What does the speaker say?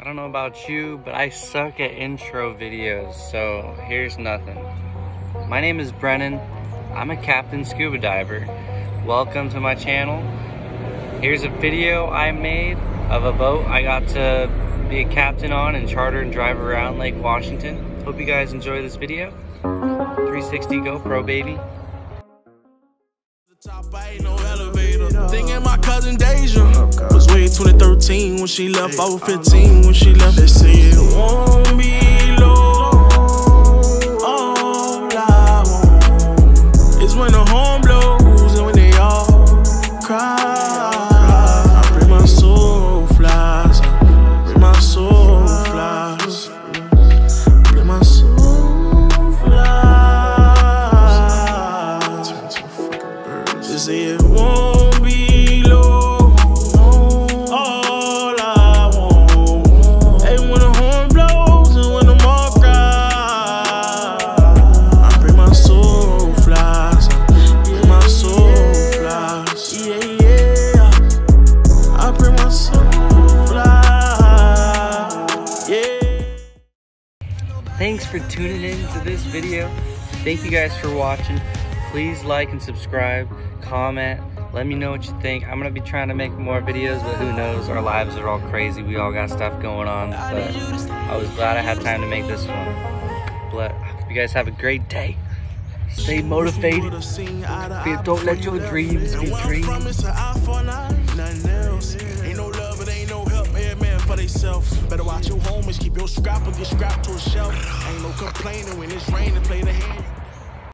I don't know about you, but I suck at intro videos, so here's nothing. My name is Brennan. I'm a captain scuba diver. Welcome to my channel. Here's a video I made of a boat I got to be a captain on and charter and drive around Lake Washington. Hope you guys enjoy this video. 360 GoPro, baby. Top, I ain't no elevator. Thinking my cousin Deja was way 2013 when she left. I was 15 when she left. They say it won't be long. All I want is when the horn blows and when they all cry. I pray my soul flies. I pray my soul flies. I pray my soul flies. It won't be low. All I want. And when the horn blows and when the mob cries, I pray my soul flies. I pray my soul flies. Yeah, yeah. I pray my soul flies. Yeah. Thanks for tuning in to this video. Thank you guys for watching. Please like and subscribe, comment, let me know what you think. I'm gonna be trying to make more videos, but who knows, our lives are all crazy. We all got stuff going on, but I was glad I had time to make this one. But you guys have a great day. Stay motivated. Don't let your dreams be dreams. Better watch your homies, keep your scrap or get scrapped to a shelf. Ain't no complaining when it's raining, play the hand.